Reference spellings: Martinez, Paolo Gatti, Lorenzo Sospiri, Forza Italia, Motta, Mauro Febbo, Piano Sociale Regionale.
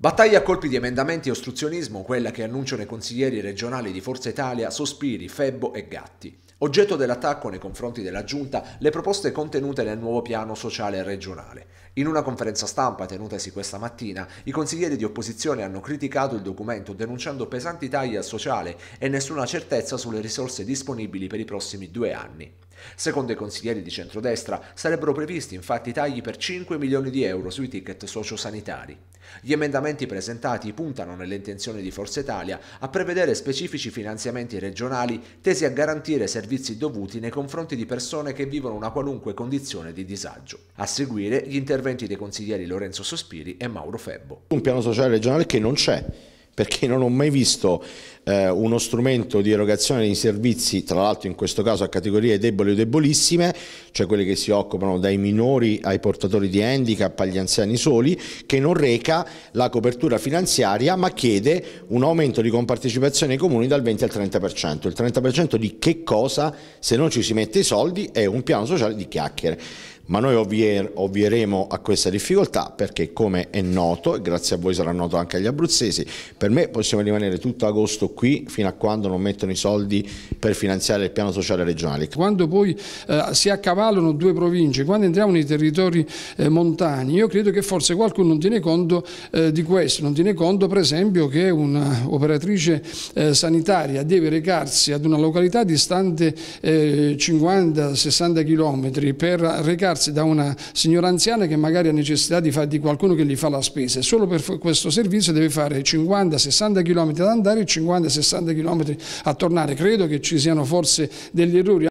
Battaglia a colpi di emendamenti e ostruzionismo, quella che annunciano i consiglieri regionali di Forza Italia Sospiri, Febbo e Gatti. Oggetto dell'attacco nei confronti della Giunta le proposte contenute nel nuovo piano sociale regionale. In una conferenza stampa tenutasi questa mattina, i consiglieri di opposizione hanno criticato il documento denunciando pesanti tagli al sociale e nessuna certezza sulle risorse disponibili per i prossimi 2 anni. Secondo i consiglieri di centrodestra sarebbero previsti infatti tagli per 5 milioni di euro sui ticket sociosanitari. Gli emendamenti presentati puntano nelle intenzioni di Forza Italia a prevedere specifici finanziamenti regionali tesi a garantire servizi dovuti nei confronti di persone che vivono una qualunque condizione di disagio. A seguire gli interventi dei consiglieri Lorenzo Sospiri e Mauro Febbo. Un piano sociale regionale che non c'è, perché non ho mai visto uno strumento di erogazione di servizi, tra l'altro in questo caso a categorie deboli o debolissime, cioè quelle che si occupano dai minori ai portatori di handicap, agli anziani soli, che non reca la copertura finanziaria ma chiede un aumento di compartecipazione ai comuni dal 20 al 30%. Il 30% di che cosa? Se non ci si mette i soldi è un piano sociale di chiacchiere. Ma noi ovvieremo a questa difficoltà perché, come è noto, e grazie a voi sarà noto anche agli abruzzesi, per me possiamo rimanere tutto agosto qui fino a quando non mettono i soldi per finanziare il piano sociale regionale. Quando poi si accavallano due province, quando entriamo nei territori montani, io credo che forse qualcuno non tiene conto di questo, non tiene conto per esempio che un'operatrice sanitaria deve recarsi ad una località distante 50-60 km per recarsi da una signora anziana che magari ha necessità di qualcuno che gli fa la spesa, e solo per questo servizio deve fare 50-60 km ad andare e 50-60 km a tornare. Credo che ci siano forse degli errori.